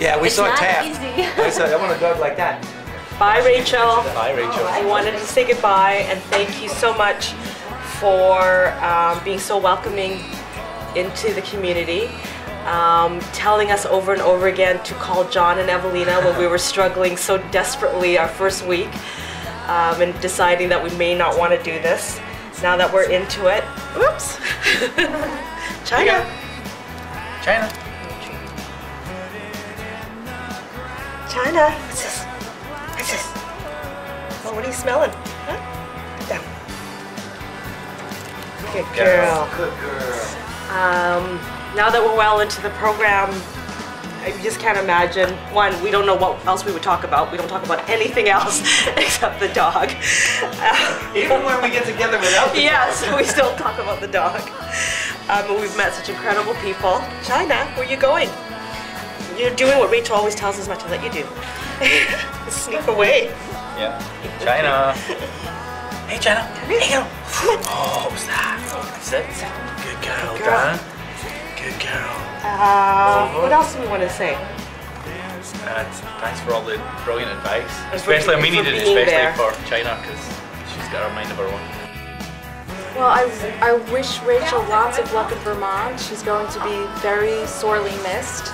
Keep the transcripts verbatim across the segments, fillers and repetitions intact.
Yeah, we it's saw Taft. I said, I want a dog like that. Bye, Rachel. Bye, Rachel. I wanted to say goodbye and thank you so much for um, being so welcoming into the community, um, telling us over and over again to call John and Evelina when we were struggling so desperately our first week, um, and deciding that we may not want to do this. Now that we're into it, oops, China. China. China. What's this? What's this? Oh, what are you smelling? Huh? Down. Good girl. Good girl. Um, now that we're well into the program, I just can't imagine. One, we don't know what else we would talk about. We don't talk about anything else except the dog. Even when we get together without the yeah, dog. So we still talk about the dog. Um, and we've met such incredible people. China, where are you going? You're doing what Rachel always tells us not to let you do. Sneak away. Yeah. China. Hey, China. Hey, girl. Oh, what's that? Sit. Good girl, Good girl. Done. Good girl. Uh, what else do we want to say? Uh, thanks for all the brilliant advice. Especially, I mean, needed it especially there. for China, because she's got her mind of her own. Well, I, I wish Rachel lots of luck in Vermont. She's going to be very sorely missed.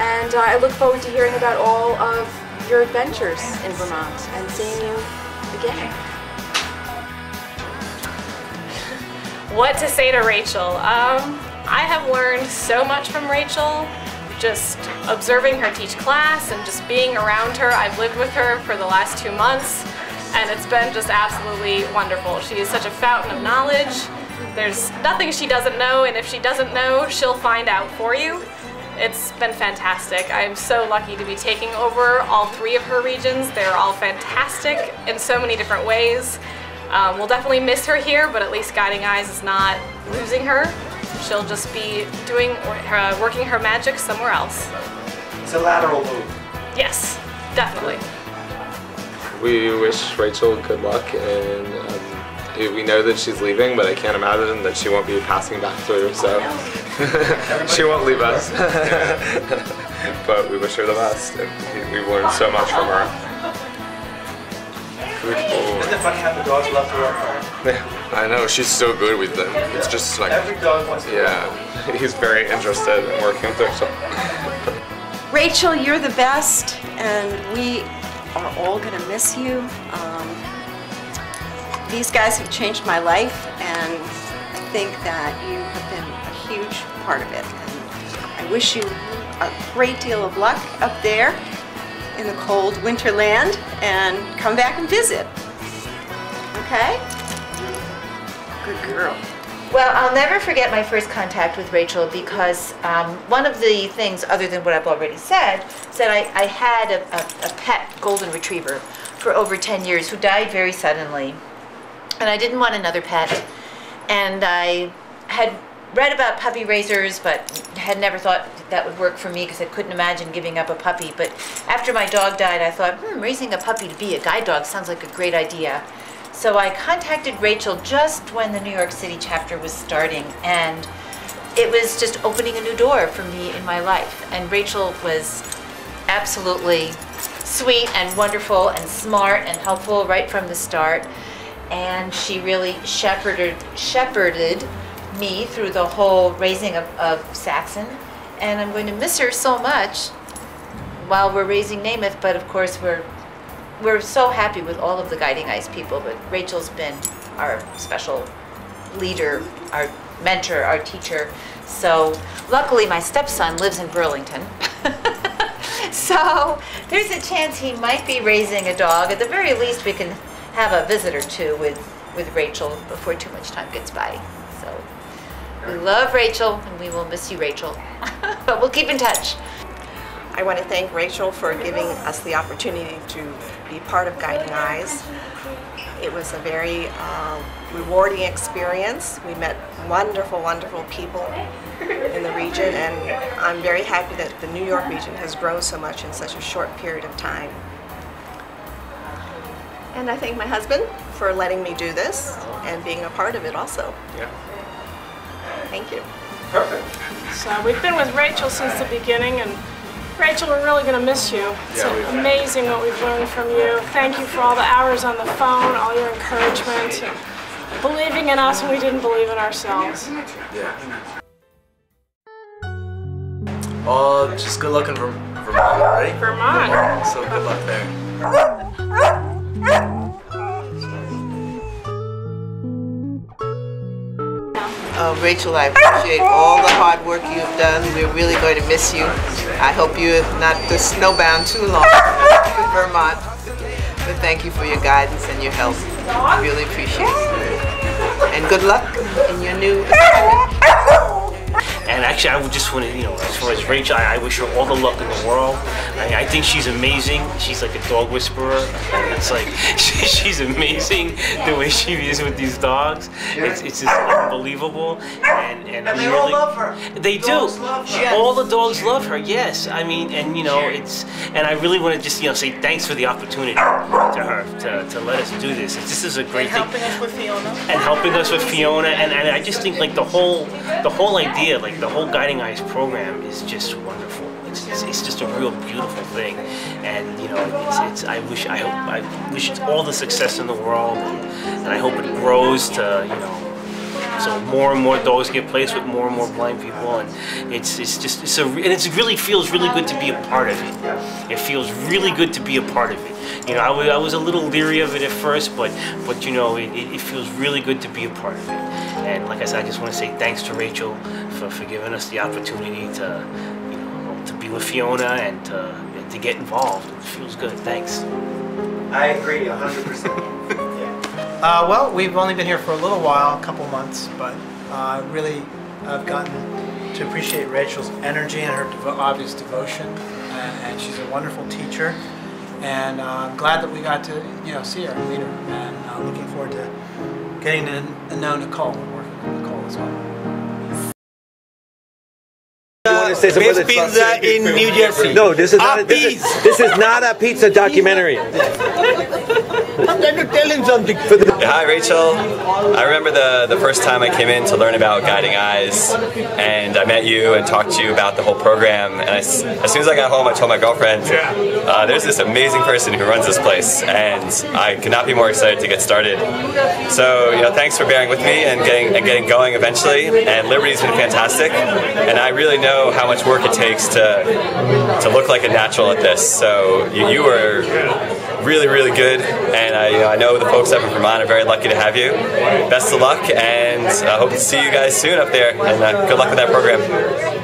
And uh, I look forward to hearing about all of your adventures in Vermont and seeing you again. What to say to Rachel? Um, I have learned so much from Rachel, just observing her teach class and just being around her. I've lived with her for the last two months and it's been just absolutely wonderful. She is such a fountain of knowledge. There's nothing she doesn't know, and if she doesn't know, she'll find out for you. It's been fantastic. I'm so lucky to be taking over all three of her regions. They're all fantastic in so many different ways. Um, we'll definitely miss her here, but at least Guiding Eyes is not losing her. She'll just be doing, her, working her magic somewhere else. It's a lateral move. Yes, definitely. We wish Rachel good luck, and um, we know that she's leaving, but I can't imagine that she won't be passing back through, so she won't leave us. But we wish her the best, and we've learned so much from her. Isn't it funny how the dogs love to work for her? I know, she's so good with them. It's yeah. just like... Every dog wants to Yeah, work. He's very interested in working with her. So. Rachel, you're the best, and we are all going to miss you. Um, these guys have changed my life, and I think that you have been a huge part of it. And I wish you a great deal of luck up there in the cold winter land, and come back and visit. Okay? Good girl. Well, I'll never forget my first contact with Rachel, because um, one of the things, other than what I've already said, is that I, I had a, a, a pet golden retriever for over ten years who died very suddenly. And I didn't want another pet. And I had read about puppy raisers, but had never thought that would work for me, because I couldn't imagine giving up a puppy. But after my dog died, I thought, hmm, raising a puppy to be a guide dog sounds like a great idea. So I contacted Rachel just when the New York City chapter was starting, and it was just opening a new door for me in my life. And Rachel was absolutely sweet and wonderful and smart and helpful right from the start, and she really shepherded, shepherded me through the whole raising of, of Saxon, and I'm going to miss her so much while we're raising Namath. But of course we're we're so happy with all of the Guiding Eyes people, but Rachel's been our special leader, our mentor, our teacher. So luckily my stepson lives in Burlington. So there's a chance he might be raising a dog. At the very least we can have a visit or two with, with Rachel before too much time gets by. So we love Rachel, and we will miss you, Rachel, but we'll keep in touch. I want to thank Rachel for giving us the opportunity to be part of Guiding Eyes. It was a very uh, rewarding experience. We met wonderful, wonderful people in the region, and I'm very happy that the New York region has grown so much in such a short period of time. And I thank my husband for letting me do this and being a part of it also. Yeah. Thank you. Perfect. So we've been with Rachel since the beginning, and Rachel, we're really going to miss you. It's yeah, amazing what we've learned from you. Thank you for all the hours on the phone, all your encouragement, and believing in us when we didn't believe in ourselves. Yeah. Oh, just good luck in Vermont, right? Vermont. Vermont. So good luck there. Uh, Rachel, I appreciate all the hard work you've done. We're really going to miss you. I hope you're not just snowbound too long in Vermont. But thank you for your guidance and your help. Really appreciate it. And good luck in your new assignment. And actually, I would just want to, you know, as far as Rachel, I, I wish her all the luck in the world. I, I think she's amazing. She's like a dog whisperer. It's like, she, she's amazing the way she is with these dogs. It's, it's just unbelievable. And, and, and they really, all love her. They do. Love her. Yes. All the dogs love her, yes. I mean, and you know, it's, and I really want to just, you know, say thanks for the opportunity to her to, to let us do this. This is a great and thing. helping us with Fiona. And helping us with Fiona. And, and I just think like the whole, the whole idea, like, the whole Guiding Eyes program is just wonderful. It's, it's, it's just a real beautiful thing, and you know, it's, it's, I wish I hope I wish it all the success in the world, and, and I hope it grows to, you know, so more and more dogs get placed with more and more blind people, and it's it's just it's a and it really feels really good to be a part of it. It feels really good to be a part of it. You know, I, I was a little leery of it at first, but but you know, it, it, it feels really good to be a part of it. And like I said, I just want to say thanks to Rachel for, for giving us the opportunity to, you know, to be with Fiona and to, and to get involved. It feels good. Thanks. I agree one hundred percent. Yeah. Uh, well, we've only been here for a little while, a couple months, but uh, really I've gotten to appreciate Rachel's energy and her devo obvious devotion. And, and she's a wonderful teacher. And uh, I'm glad that we got to, you know, see her and meet her. And uh, looking forward to getting to know Nicole. Nicole as well. You want to say something? Best pizza in New Jersey. No, this is not a, this is, this is not a pizza documentary. I'm going to tell him something. Hi, Rachel. I remember the, the first time I came in to learn about Guiding Eyes, and I met you and talked to you about the whole program, and I, as soon as I got home, I told my girlfriend, uh, there's this amazing person who runs this place, and I could not be more excited to get started. So, you know, thanks for bearing with me and getting, and getting going eventually, and Liberty's been fantastic, and I really know how much work it takes to, to look like a natural at this, so you, you were really, really good, and I, you know, I know the folks up in Vermont are very lucky to have you. Best of luck, and I uh, hope to see you guys soon up there, and uh, good luck with that program.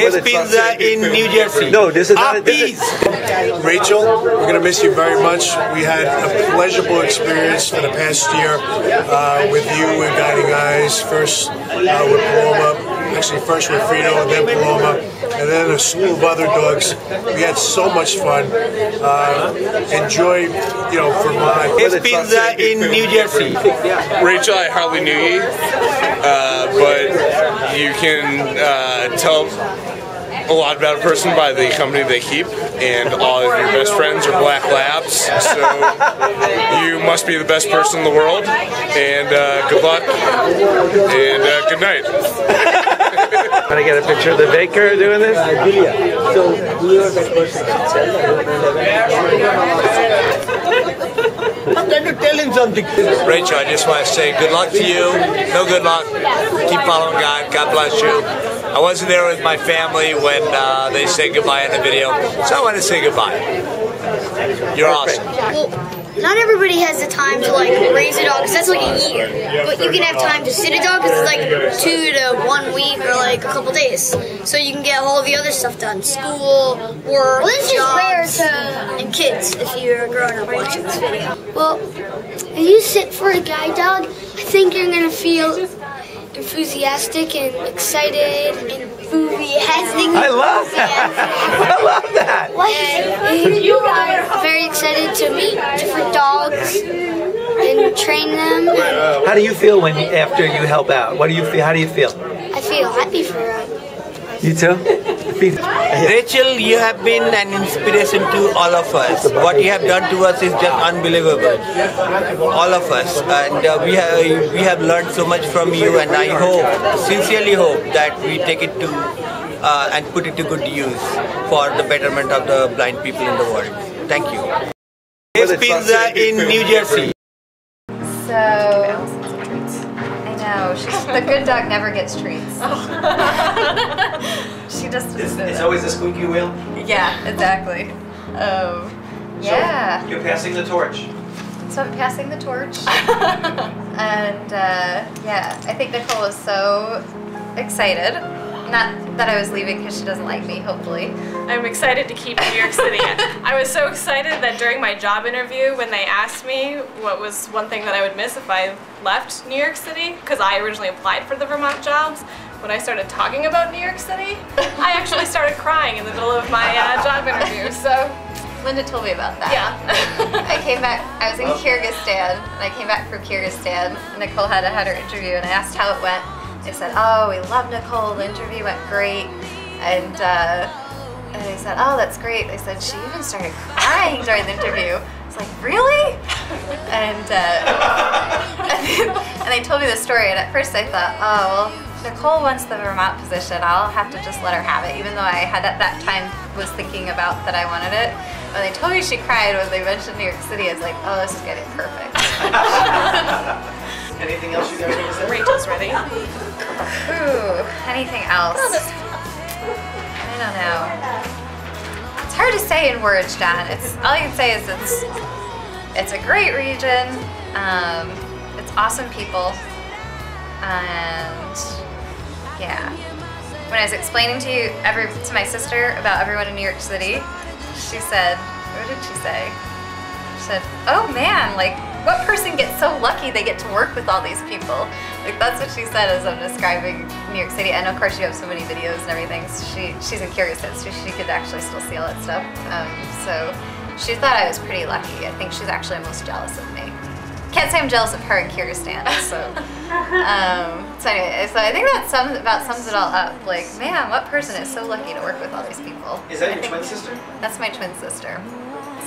It's pizza in New Jersey. No, this is not a this is Rachel, we're going to miss you very much. We had a pleasurable experience for the past year uh, with you and Guiding Eyes, first uh, with Paloma. Actually, first with Frito, and then Paloma, and then a slew of other dogs. We had so much fun. Uh, enjoy, you know, Vermont. It's pizza in New Jersey. Rachel, I hardly knew you, uh, but you can uh, tell a lot about a person by the company they keep, and all of your best friends are black labs, so you must be the best person in the world, and uh, good luck, and uh, good night. Want to get a picture of the baker doing this? I'm going to tell him something. Rachel, I just want to say good luck to you. No good luck. Keep following God. God bless you. I wasn't there with my family when uh, they said goodbye in the video, so I want to say goodbye. You're awesome. Well, not everybody has the time to like raise a dog, because that's like a year. But you can have time to sit a dog, because it's like two to one week or like a couple days. So you can get all of the other stuff done. School, work, well, this jobs, is rare to... and kids if you're growing up watching this video. Well, if you sit for a guide dog, I think you're going to feel enthusiastic and excited and enthusiastic. I love that! I love that! And you are very excited to meet different dogs and train them. How do you feel when you, after you help out? What do you feel? How do you feel? I feel happy for them. You too? please. Rachel, you have been an inspiration to all of us. What you have done to us is just unbelievable. All of us, and uh, we have we have learned so much from you. And I hope, sincerely hope, that we take it to uh, and put it to good use for the betterment of the blind people in the world. Thank you. This pizza in New Jersey. So. No, she's, the good dog never gets treats. She just. It's, it's always a squeaky wheel. Yeah, exactly. Um, yeah. So you're passing the torch. So I'm passing the torch, and uh, yeah, I think Nicole was so excited. Not that I was leaving because she doesn't like me. Hopefully, I'm excited to keep New York City. I was so excited that during my job interview, when they asked me what was one thing that I would miss if I left New York City, because I originally applied for the Vermont jobs, when I started talking about New York City, I actually started crying in the middle of my uh, job interview. So Linda told me about that. Yeah. I came back. I was in Kyrgyzstan, and I came back from Kyrgyzstan. Nicole had had her interview, and I asked how it went. They said, "Oh, we love Nicole. The interview went great." And uh, and they said, "Oh, that's great." They said she even started crying during the interview. I was like, "Really?" And uh, and they told me the story. And at first, I thought, "Oh, well, Nicole wants the Vermont position. I'll have to just let her have it." Even though I had at that time was thinking about that I wanted it. When they told me she cried when they mentioned New York City, I was like, "Oh, this is getting perfect." Anything else you guys want to say? Rachel's ready. Ooh, anything else? I don't know. It's hard to say in words, John. It's all I can say is it's it's a great region. Um, it's awesome people, and yeah. When I was explaining to you every to my sister about everyone in New York City, she said, "What did she say?" She said, "Oh man, like." What person gets so lucky they get to work with all these people? Like, that's what she said as I'm describing New York City. And of course, you have so many videos and everything. So she she's in Kyrgyzstan, so she could actually still see all that stuff. Um, so she thought I was pretty lucky. I think she's actually most jealous of me. Can't say I'm jealous of her in Kyrgyzstan. So um, so anyway, so I think that sums about sums it all up. Like, man, what person is so lucky to work with all these people? Is that I your twin sister? That's my twin sister.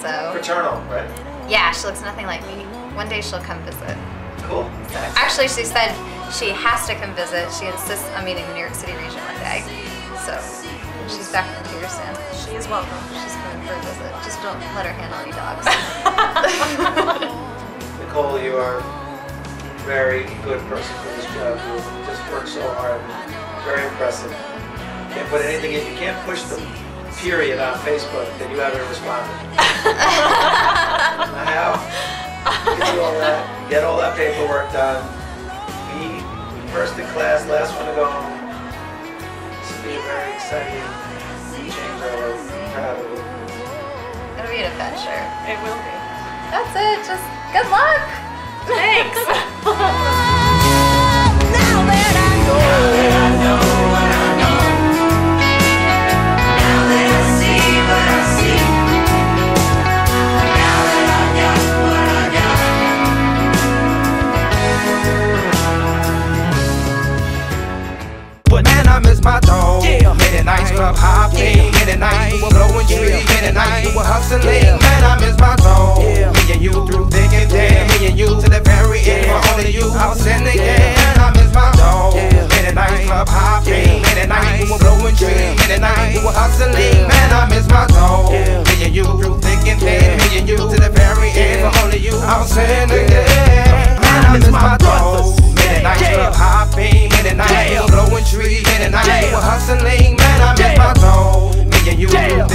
So fraternal, right? Yeah, she looks nothing like me. One day she'll come visit. Cool. So, actually, she said she has to come visit. She insists on meeting the New York City region one day. So she's back from Kyrgyzstan. She is welcome. She's coming for a visit. Just don't let her handle any dogs. Nicole, you are a very good person for this job. You just work so hard. Very impressive. Can't put anything in. You can't push the period on Facebook that you haven't responded. How? Get all that, get all that paperwork done. Be first in class, last one to go home. This will be a very exciting change over. It'll be an adventure. It will be. That's it. Just good luck. Thanks. Now that I know, now that I know what I know. Now that I see what I see. Now that I got what I got. Man, I miss my dog. Yeah. Many nights club hopping, yeah. Many nights we were blowing trees, yeah. Many nights we were hustling. Yeah. Man, I miss my dog. Yeah. Me and you through thick and thin, yeah. Me and you to the very end. Yeah. For only you, I was in the game. Man, I miss my dog. Yeah. Many nights club hopping, yeah. Many nights we were blowing trees, yeah. Many nights we were hustling. Yeah. Man, I miss my dog. Yeah. Me and you through thick and thin, yeah. Me and you to the very end. Yeah. For only you, I was in the game. Man, I miss my dog. Many nights club hopping, many nights blowing trees, many nights we were hustling. Man, I miss my dog. Me and you,